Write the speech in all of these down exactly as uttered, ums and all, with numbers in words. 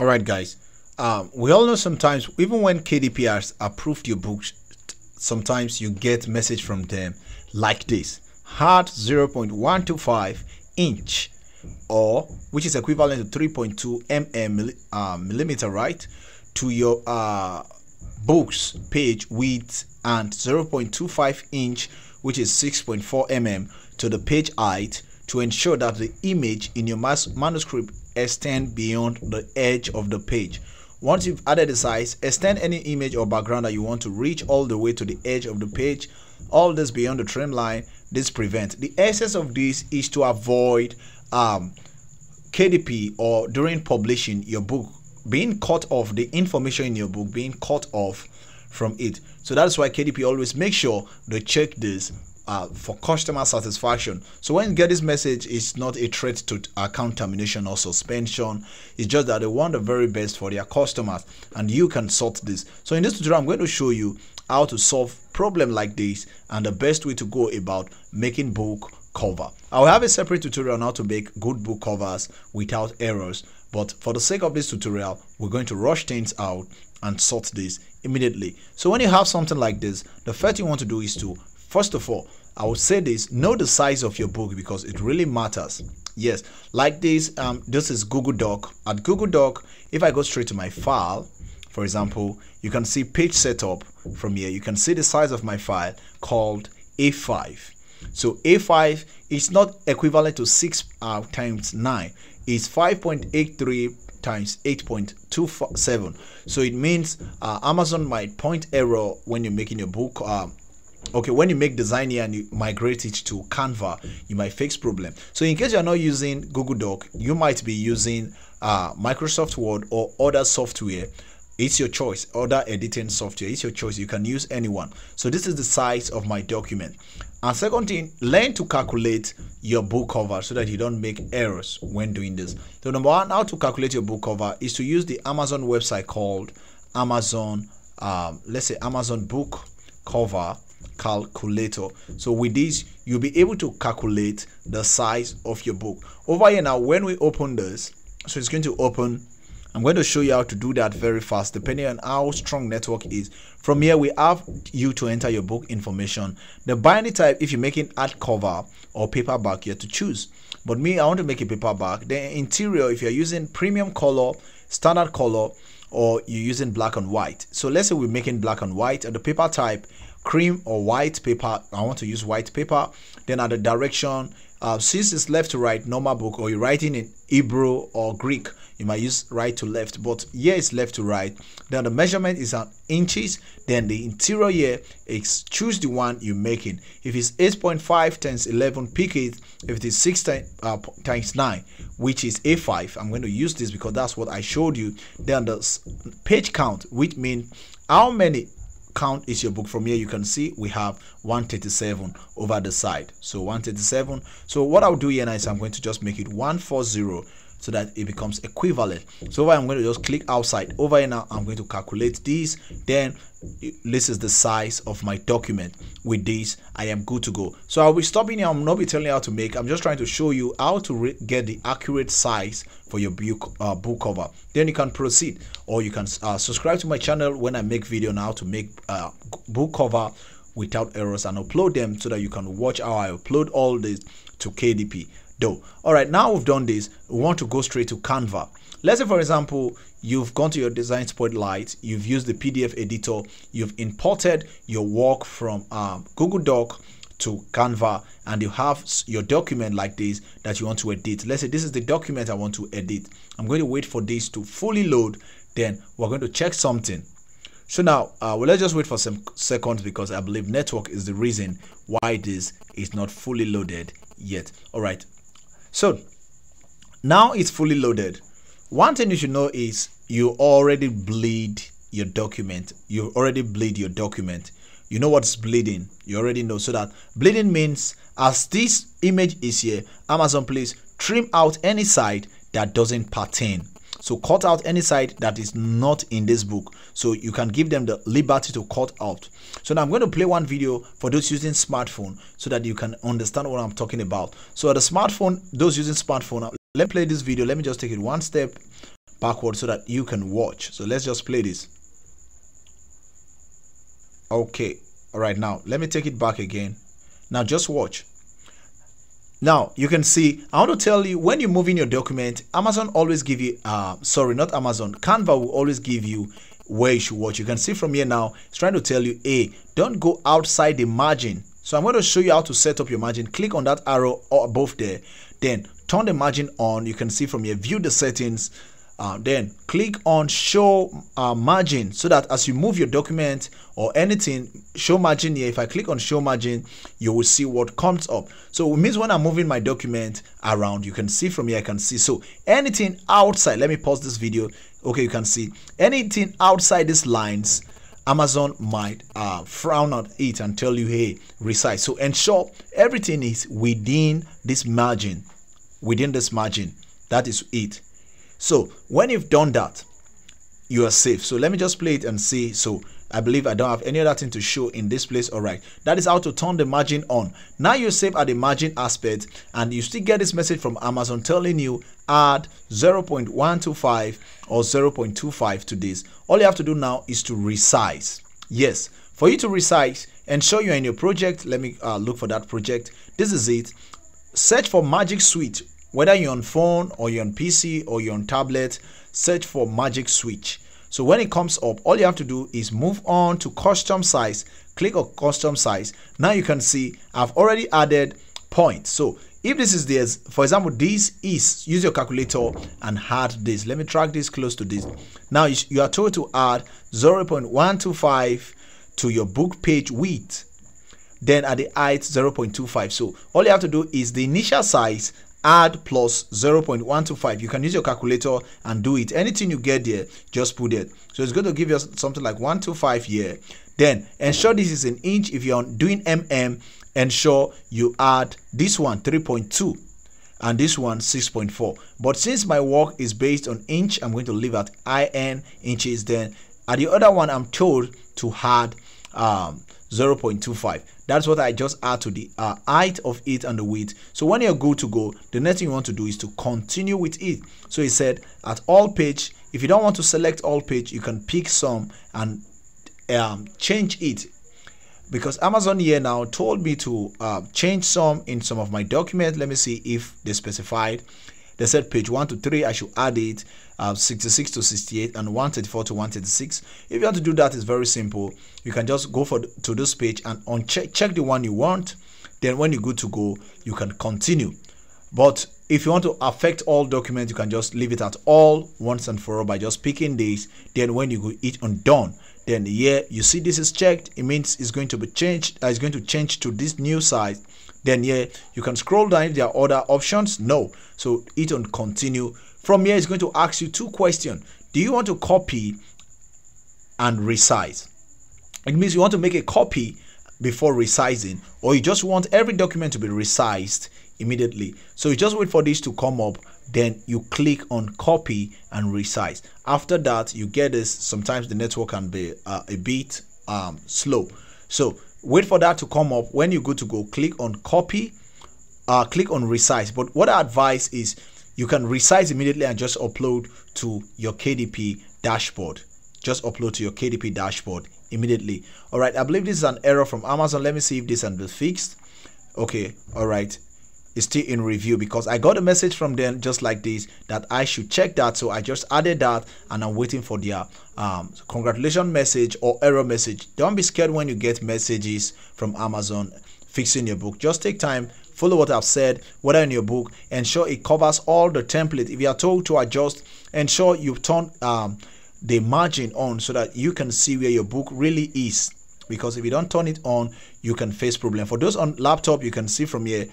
All right, guys, um, we all know sometimes even when K D P has approved your books, sometimes you get message from them like this: had zero point one two five inch, or which is equivalent to three point two millimeters, uh, millimeter, right, to your uh, books page width, and zero point two five inch, which is six point four millimeters, to the page height, to ensure that the image in your mas manuscript extend beyond the edge of the page. Once you've added the size, extend any image or background that you want to reach all the way to the edge of the page. All this beyond the trim line, this prevents. The essence of this is to avoid um, K D P or during publishing your book being cut off, the information in your book being cut off from it. So that's why K D P always make sure they check this Uh, for customer satisfaction. So when you get this message, it's not a threat to account termination or suspension. It's just that they want the very best for their customers, and you can sort this. So in this tutorial, I'm going to show you how to solve problem like this and the best way to go about making book cover. I'll have a separate tutorial on how to make good book covers without errors, but for the sake of this tutorial, we're going to rush things out and sort this immediately. So when you have something like this, the first thing you want to do is to, first of all, I would say this, know the size of your book, because it really matters. Yes, like this, um, this is Google Doc. At Google Doc, if I go straight to my file, for example, you can see page setup from here. You can see the size of my file called A five. So A five is not equivalent to six uh, times nine. It's five point eight three times eight point two seven. So it means uh, Amazon might point error when you're making your book. Uh, Okay, when you make design here and you migrate it to Canva, you might fix problem. So in case you're not using Google Doc, you might be using uh, Microsoft Word or other software. It's your choice. Other editing software, it's your choice. You can use anyone. So this is the size of my document. And second thing, learn to calculate your book cover so that you don't make errors when doing this. So number one, how to calculate your book cover is to use the Amazon website called Amazon, um, let's say Amazon Book Cover Calculator. So with this, you'll be able to calculate the size of your book. Over here now, when we open this, so it's going to open. I'm going to show you how to do that very fast, depending on how strong network is. From here, we have you to enter your book information, the binding type, if you're making hardcover or paperback, you have to choose. But me, I want to make a paperback. The interior, if you're using premium color, standard color, or you're using black and white. So let's say we're making black and white, and the paper type, cream or white paper. I want to use white paper. Then at the direction, uh, since it's left to right, normal book, or you're writing in Hebrew or Greek, you might use right to left, but here it's left to right. Then the measurement is an inches. Then the interior here is choose the one you're making. If it's eight point five times eleven, pick it. If it is six times, uh, times nine, which is A five, I'm going to use this because that's what I showed you. Then the page count, which means how many count is your book. From here, you can see we have one thirty-seven over the side. So one thirty-seven. So what I'll do here now is I'm going to just make it one forty so that it becomes equivalent. So over, I'm going to just click outside. Over here now, I'm going to calculate this. Then this is the size of my document. With this, I am good to go. So I'll be stopping here. I'm not be telling you how to make. I'm just trying to show you how to get the accurate size for your book, uh, book cover. Then you can proceed, or you can uh, subscribe to my channel when I make video on how to make uh, book cover without errors and upload them, so that you can watch how I upload all this to K D P though. All right, now we've done this, we want to go straight to Canva. Let's say, for example, you've gone to your design spotlight, you've used the P D F editor, you've imported your work from um, Google Doc to Canva, and you have your document like this that you want to edit. Let's say this is the document I want to edit. I'm going to wait for this to fully load, then we're going to check something. So now uh, well, let's just wait for some seconds, because I believe network is the reason why this is not fully loaded yet. All right, so now it's fully loaded. One thing you should know is you already bleed your document. You already bleed your document. You know what's bleeding. You already know. So that bleeding means, as this image is here, Amazon, please trim out any side that doesn't pertain. So cut out any side that is not in this book. So you can give them the liberty to cut out. So now I'm going to play one video for those using smartphone, so that you can understand what I'm talking about. So at the smartphone, those using smartphone, let's play this video. Let me just take it one step backward so that you can watch. So let's just play this. Okay, all right, now let me take it back again. Now just watch. Now you can see, I want to tell you, when you move in your document, Amazon always give you, uh, sorry, not Amazon, Canva will always give you where you should watch. You can see from here now, it's trying to tell you, hey, don't go outside the margin. So I'm going to show you how to set up your margin. Click on that arrow above there, then turn the margin on. You can see from here, view the settings, uh, then click on show uh, margin, so that as you move your document or anything, show margin here. If I click on show margin, you will see what comes up. So it means when I'm moving my document around, you can see from here, I can see. So anything outside, let me pause this video. Okay, you can see anything outside these lines, Amazon might uh, frown at it and tell you, hey, resize. So ensure everything is within this margin, within this margin. That is it. So when you've done that, you are safe. So let me just play it and see. So I believe I don't have any other thing to show in this place. All right, that is how to turn the margin on. Now you're safe at the margin aspect, and you still get this message from Amazon telling you add zero point one two five or zero point two five to this. All you have to do now is to resize. Yes, for you to resize, ensure you're in your project. Let me uh, look for that project. This is it. Search for Magic Switch. Whether you're on phone or you're on P C or you're on tablet, search for Magic Switch. So when it comes up, all you have to do is move on to custom size. Click on custom size. Now you can see I've already added points. So if this is this, for example, this is, use your calculator and add this. Let me drag this close to this. Now you are told to add zero point one two five to your book page width. Then at the height, zero point two five. So all you have to do is the initial size add plus zero point one two five. You can use your calculator and do it. Anything you get there, just put it. So it's going to give you something like one two five here. Then ensure this is an inch. If you're doing mm, ensure you add this one three point two and this one six point four. But since my work is based on inch, I'm going to leave at in inches. Then at the other one, I'm told to add um zero point two five. That's what I just add to the uh, height of it and the width. So when you're good to go, the next thing you want to do is to continue with it. So it said at all page. If you don't want to select all page, you can pick some and um, change it, because Amazon here now told me to uh, change some in some of my documents. Let me see if they specified. They said page one to three, I should add it, uh, sixty-six to sixty-eight, and one thirty-four to one thirty-six. If you want to do that, it's very simple. You can just go for to this page and uncheck check the one you want. Then when you're good to go, you can continue. But if you want to affect all documents, you can just leave it at all once and for all by just picking this. Then when you go hit on done, then here you see this is checked. It means it's going to be changed. Uh, it's going to change to this new size. Then here you can scroll down if there are other options. No, so hit on continue. From here, it's going to ask you two questions. Do you want to copy and resize? It means you want to make a copy before resizing, or you just want every document to be resized immediately. So you just wait for this to come up, then you click on copy and resize. After that, you get this. Sometimes the network can be uh, a bit um, slow, so wait for that to come up. When you go to go, click on copy, uh, click on resize. But what I advise is you can resize immediately and just upload to your K D P dashboard. Just upload to your K D P dashboard immediately. All right, I believe this is an error from Amazon. Let me see if this can be fixed. Okay, all right, it's still in review because I got a message from them just like this that I should check that. So I just added that, and I'm waiting for their um, congratulations message or error message. Don't be scared when you get messages from Amazon fixing your book. Just take time, follow what I've said, whether in your book, ensure it covers all the template. If you are told to adjust, ensure you've turned um, the margin on so that you can see where your book really is. Because if you don't turn it on, you can face problem. For those on laptop, you can see from here,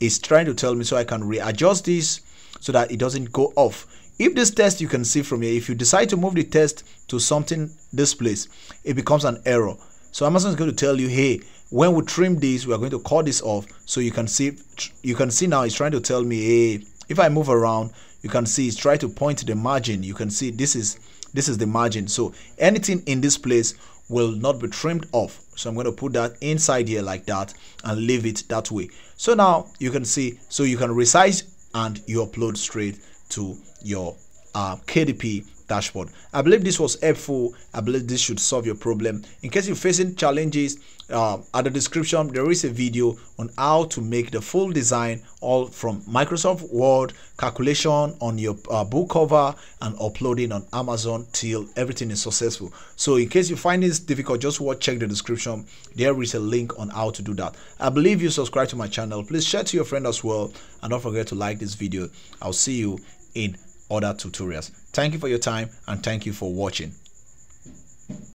it's trying to tell me so I can readjust this so that it doesn't go off. If this test, you can see from here, if you decide to move the test to something this place, it becomes an error. So Amazon is going to tell you, hey, when we trim this, we are going to cut this off. So you can see, you can see now it's trying to tell me, hey, if I move around, you can see it's trying to point to the margin. You can see this is this is the margin. So anything in this place will not be trimmed off. So I'm going to put that inside here like that and leave it that way. So now you can see, so you can resize and you upload straight to your uh, K D P dashboard. I believe this was helpful. I believe this should solve your problem. In case you're facing challenges, uh, at the description there is a video on how to make the full design all from Microsoft Word, calculation on your uh, book cover, and uploading on Amazon till everything is successful. So in case you find this difficult, just watch, check the description. There is a link on how to do that. I believe you subscribe to my channel. Please share to your friend as well, and don't forget to like this video. I'll see you in other tutorials. Thank you for your time, and thank you for watching.